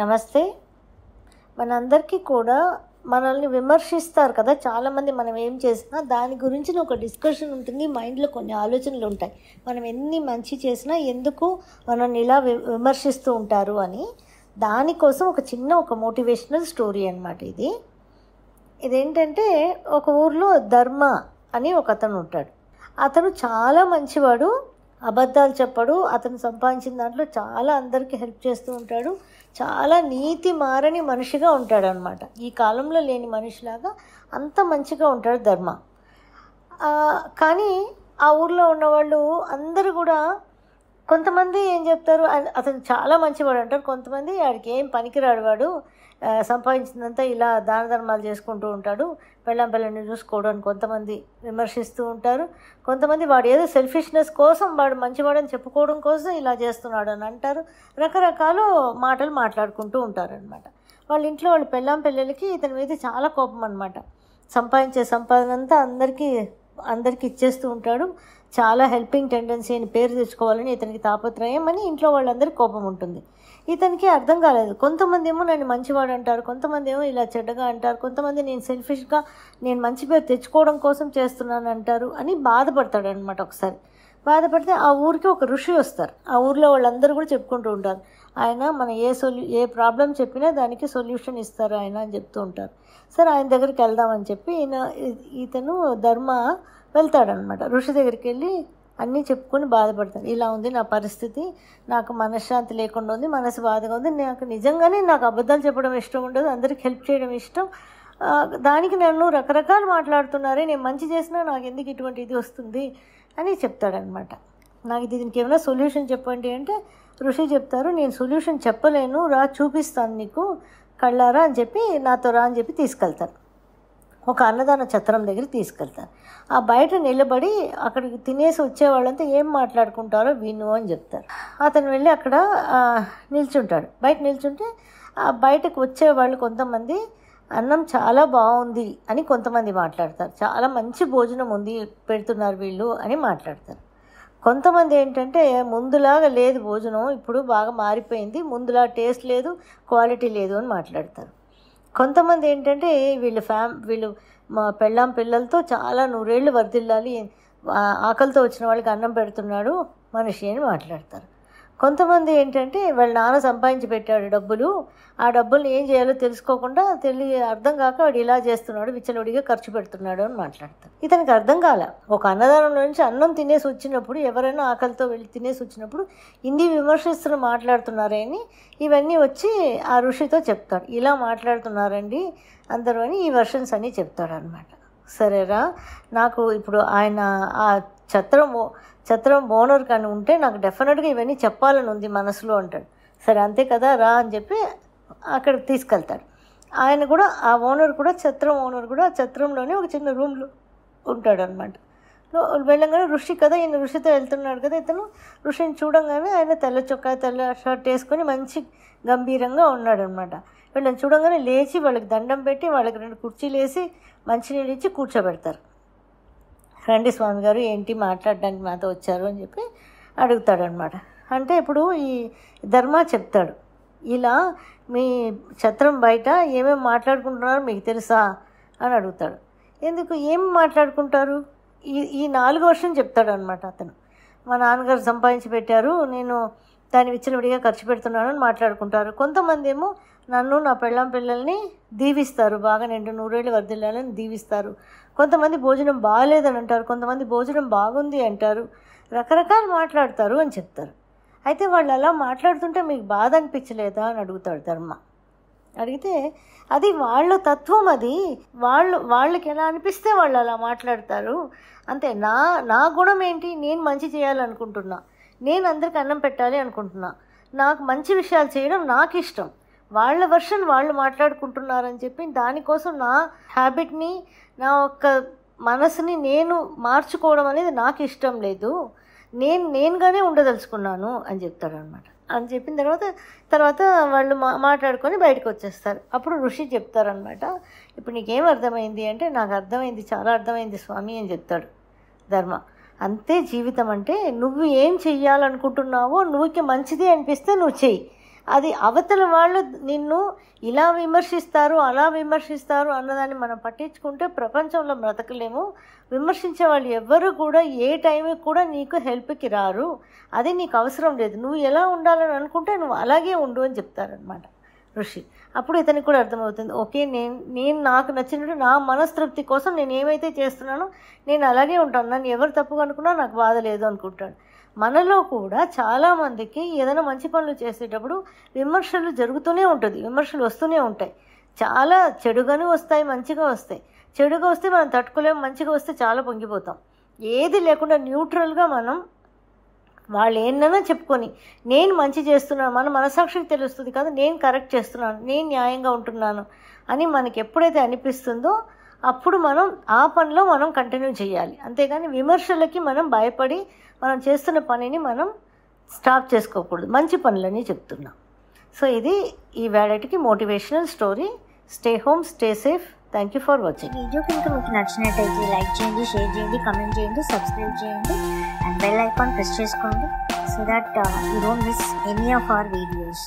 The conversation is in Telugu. నమస్తే మనందరికీ కూడా మనల్ని విమర్శిస్తారు కదా చాలా మంది మనం ఏం చేసినా దాని గురించి ఒక డిస్కషన్ ఉంటుంది మైండ్ లో కొన్ని ఆలోచనలు ఉంటాయి మనం ఎన్ని మంచి చేసినా ఎందుకు మనల్ని ఇలా విమర్శిస్తూ ఉంటారు అని దాని కోసం ఒక చిన్న ఒక మోటివేషనల్ స్టోరీ అన్నమాట ఇది ఇదేంటంటే ఒక ఊర్లో ధర్మ అని ఒక అతను ఉంటాడు అతను చాలా మంచివాడు అబద్ధాలు చెప్పడు అతను సంపాదించిన దాంట్లో చాలా అందరికీ హెల్ప్ చేస్తూ ఉంటాడు చాలా నీతి మారని మనిషిగా ఉంటాడు అన్నమాట ఈ కాలంలో లేని మనిషిలాగా అంత మంచిగా ఉంటాడు ధర్మ కానీ ఆ ఊర్లో ఉన్న వాళ్ళు అందరూ కూడా కొంతమంది ఏం చెప్తారు అతను చాలా మంచివాడు అంటారు కొంతమంది ఆడికి ఏం పనికిరాడు వాడు సంపాదించినంత ఇలా దాన ధర్మాలు చేసుకుంటూ ఉంటాడు పెళ్ళాంపల్లని చూసుకోవడానికి కొంతమంది విమర్శిస్తూ ఉంటారు కొంతమంది వాడు ఏదో సెల్ఫిష్నెస్ కోసం వాడు మంచివాడని చెప్పుకోవడం కోసం ఇలా చేస్తున్నాడు అని అంటారు రకరకాల మాటలు మాట్లాడుకుంటూ ఉంటారు అనమాట వాళ్ళ ఇంట్లో వాళ్ళు పెళ్ళాం పిల్లలకి ఇతని మీద చాలా కోపం అనమాట సంపాదించే సంపాదన అంతా అందరికీ ఇచ్చేస్తూ ఉంటాడు చాలా హెల్పింగ్ టెండెన్సీ అని పేరు తెచ్చుకోవాలని ఇతనికి తాపత్రయం అని ఇంట్లో వాళ్ళందరికీ కోపం ఉంటుంది ఇతనికి అర్థం కాలేదు కొంతమంది ఏమో నన్ను మంచివాడు అంటారు కొంతమంది ఏమో ఇలా చెడ్డగా అంటారు కొంతమంది నేను సెల్ఫిష్గా నేను మంచి పేరు తెచ్చుకోవడం కోసం చేస్తున్నాను అంటారు అని బాధపడతాడు అనమాట ఒకసారి బాధపడితే ఆ ఊరికి ఒక ఋషి వస్తారు ఆ ఊర్లో వాళ్ళందరూ కూడా చెప్పుకుంటూ ఉంటారు ఆయన మనం ఏ ప్రాబ్లం చెప్పినా దానికి సొల్యూషన్ ఇస్తారు ఆయన అని చెప్తూ ఉంటారు సరే ఆయన దగ్గరికి వెళ్దామని చెప్పి ఇతను ధర్మ వెళ్తాడనమాట ఋషి దగ్గరికి వెళ్ళి అన్నీ చెప్పుకొని బాధపడతాడు ఇలా ఉంది నా పరిస్థితి నాకు మనశ్శాంతి లేకుండా ఉంది మనసు బాధగా ఉంది నాకు నిజంగానే నాకు అబద్ధాలు చెప్పడం ఇష్టం ఉండదు అందరికి హెల్ప్ చేయడం ఇష్టం దానికి నన్ను రకరకాలు మాట్లాడుతున్నారే నేను మంచి చేసినా నాకు ఎందుకు ఇటువంటి ఇది వస్తుంది అని చెప్తాడనమాట నాకు దీనికి ఏమైనా సొల్యూషన్ చెప్పండి అంటే ఋషి చెప్తారు నేను సొల్యూషన్ చెప్పలేను రా చూపిస్తాను నీకు కళ్ళారా అని చెప్పి నాతో రా అని చెప్పి తీసుకెళ్తారు ఒక అన్నదాన ఛత్రం దగ్గర తీసుకెళ్తారు ఆ బయట నిలబడి అక్కడికి తినేసి వచ్చేవాళ్ళంతా ఏం మాట్లాడుకుంటారో విను అని చెప్తారు అతను వెళ్ళి అక్కడ నిల్చుంటాడు బయట నిల్చుంటే ఆ బయటకు వచ్చేవాళ్ళు కొంతమంది అన్నం చాలా బాగుంది అని కొంతమంది మాట్లాడతారు చాలా మంచి భోజనం ఉంది పెడుతున్నారు వీళ్ళు అని మాట్లాడతారు కొంతమంది ఏంటంటే ముందులాగా లేదు భోజనం ఇప్పుడు బాగా మారిపోయింది ముందులా టేస్ట్ లేదు క్వాలిటీ లేదు అని మాట్లాడతారు కొంతమంది ఏంటంటే వీళ్ళు మా పెళ్ళాం పిల్లలతో చాలా నూరేళ్ళు వర్ధిల్లాలి ఆకలితో వచ్చిన వాళ్ళకి అన్నం పెడుతున్నాడు మనిషి అని మాట్లాడతారు కొంతమంది ఏంటంటే వాళ్ళ నాన్న సంపాదించి పెట్టాడు డబ్బులు ఆ డబ్బులు ఏం చేయాలో తెలుసుకోకుండా అర్థం కాక వాడు ఇలా చేస్తున్నాడు విచ్చలవిడిగా ఖర్చు పెడుతున్నాడు అని మాట్లాడతారు ఇతనికి అర్థం కాల ఒక అన్నదానంలో నుంచి అన్నం తినేసి వచ్చినప్పుడు ఎవరైనా ఆకలితో వెళ్ళి తినేసి వచ్చినప్పుడు ఇన్ని విమర్శిస్తున్న మాట్లాడుతున్నారే అని ఇవన్నీ వచ్చి ఆ ఋషితో చెప్తాడు ఇలా మాట్లాడుతున్నారండి అందరూ అని ఈ వర్షన్స్ అన్నీ చెప్తాడు అనమాట సరేరా నాకు ఇప్పుడు ఆయన ఆ ఛత్రం ఓనర్ కానీ ఉంటే నాకు డెఫినెట్గా ఇవన్నీ చెప్పాలని ఉంది మనసులో అంటాడు సరే అంతే కదా రా అని చెప్పి అక్కడికి తీసుకెళ్తాడు ఆయన కూడా ఆ ఓనర్ కూడా ఛత్రంలోనే ఒక చిన్న రూమ్లో ఉంటాడు అనమాట వెళ్ళంగానే ఋషి కదా ఈయన ఋషితో వెళ్తున్నాడు కదా ఇతను ఋషిని చూడంగానే ఆయన తెల్ల చొక్కా తెల్ల షర్ట్ వేసుకొని మంచి గంభీరంగా ఉన్నాడనమాట వీళ్ళని చూడంగానే లేచి వాళ్ళకి దండం పెట్టి వాళ్ళకి 2 కుర్చీలు వేసి మంచినీళ్ళు ఇచ్చి కూర్చోబెడతారు రండి స్వామి గారు ఏంటి మాట్లాడడానికి మాతో వచ్చారు అని చెప్పి అడుగుతాడనమాట అంటే ఇప్పుడు ఈ ధర్మ చెప్తాడు ఇలా మీ ఛత్రం బయట ఏమేమి మాట్లాడుకుంటున్నారో మీకు తెలుసా అని అడుగుతాడు ఎందుకు ఏం మాట్లాడుకుంటారు ఈ 4 వర్షం చెప్తాడు అనమాట అతను మా నాన్నగారు సంపాదించి పెట్టారు నేను దాన్ని విచ్చలవిడిగా ఖర్చు పెడుతున్నాను అని మాట్లాడుకుంటారు కొంతమంది ఏమో నన్ను నా పెళ్ళాం పిల్లల్ని దీవిస్తారు బాగా 200 వర్ధిల్లాలని దీవిస్తారు కొంతమంది భోజనం బాగాలేదని అంటారు కొంతమంది భోజనం బాగుంది అంటారు రకరకాలు మాట్లాడతారు అని చెప్తారు అయితే వాళ్ళు అలా మాట్లాడుతుంటే మీకు బాధ అనిపించలేదా అని అడుగుతాడు ధర్మ అడిగితే అది వాళ్ళ తత్వం అది వాళ్ళకి ఎలా అనిపిస్తే వాళ్ళు అలా మాట్లాడతారు అంతే నా గుణం ఏంటి నేను మంచి చేయాలనుకుంటున్నా నేను అందరికి అన్నం పెట్టాలి అనుకుంటున్నా నాకు మంచి విషయాలు చేయడం నాకు ఇష్టం వాళ్ళ వర్షన్ వాళ్ళు మాట్లాడుకుంటున్నారని చెప్పి దానికోసం నా హ్యాబిట్ని నా ఒక్క మనసుని నేను మార్చుకోవడం అనేది నాకు ఇష్టం లేదు నేనుగానే ఉండదలుచుకున్నాను అని చెప్తాడు అనమాట అని చెప్పిన తర్వాత వాళ్ళు మాట్లాడుకొని బయటకు వచ్చేస్తారు అప్పుడు ఋషి చెప్తారనమాట ఇప్పుడు నీకేం అర్థమైంది అంటే నాకు అర్థమైంది చాలా అర్థమైంది స్వామి అని చెప్తాడు ధర్మ అంతే జీవితం అంటే నువ్వు ఏం చెయ్యాలనుకుంటున్నావో నువ్వుకి మంచిది అనిపిస్తే నువ్వు చెయ్యి అది అవతల వాళ్ళు నిన్ను ఇలా విమర్శిస్తారు అలా విమర్శిస్తారు అన్నదాన్ని మనం పట్టించుకుంటే ప్రపంచంలో బ్రతకలేము. విమర్శించే వాళ్ళు ఎవ్వరు కూడా ఏ టైంకి కూడా నీకు హెల్ప్కి రారు. అది నీకు అవసరం లేదు. నువ్వు ఎలా ఉండాలని అనుకుంటే నువ్వు అలాగే ఉండు అని చెప్తారనమాట ఋషి. అప్పుడు ఇతనికి కూడా అర్థమవుతుంది, ఓకే నేను నాకు నచ్చినట్టు నా మనస్తృప్తి కోసం నేను ఏమైతే చేస్తున్నానో నేను అలాగే ఉంటాను, నన్ను ఎవరు తప్పుగా అనుకున్నా నాకు బాధ లేదు అనుకుంటాడు. మనలో కూడా చాలామందికి ఏదైనా మంచి పనులు చేసేటప్పుడు విమర్శలు జరుగుతూనే ఉంటుంది, విమర్శలు వస్తూనే ఉంటాయి. చాలా చెడుగానే వస్తాయి, మంచిగా వస్తాయి. చెడుగా వస్తే మనం తట్టుకోలేము, మంచిగా వస్తే చాలా పొంగిపోతాం. ఏది లేకుండా న్యూట్రల్గా మనం వాళ్ళు ఏంటన్నా చెప్పుకొని నేను మంచి చేస్తున్నాను, మన మనసాక్షికి తెలుస్తుంది కదా, నేను కరెక్ట్ చేస్తున్నాను, నేను న్యాయంగా ఉంటున్నాను అని మనకి ఎప్పుడైతే అనిపిస్తుందో అప్పుడు మనం ఆ పనిలో మనం కంటిన్యూ చేయాలి. అంతేగాని విమర్శలకి మనం భయపడి మనం చేస్తున్న పనిని మనం స్టాప్ చేసుకోకూడదు. మంచి పనులని చెప్తున్నాం. సో ఇది ఈ వేళటికి motivational story. Stay home, stay safe. Thank you for watching. Video కనుక మీకు నచ్చినట్టయితే లైక్ చేయండి, షేర్ చేయండి, కమెంట్ చేయండి, సబ్స్క్రైబ్ చేయండి అండ్ బెల్ ఐకాన్ ప్రెస్ చేసుకోండి, so that you don't miss any of our videos.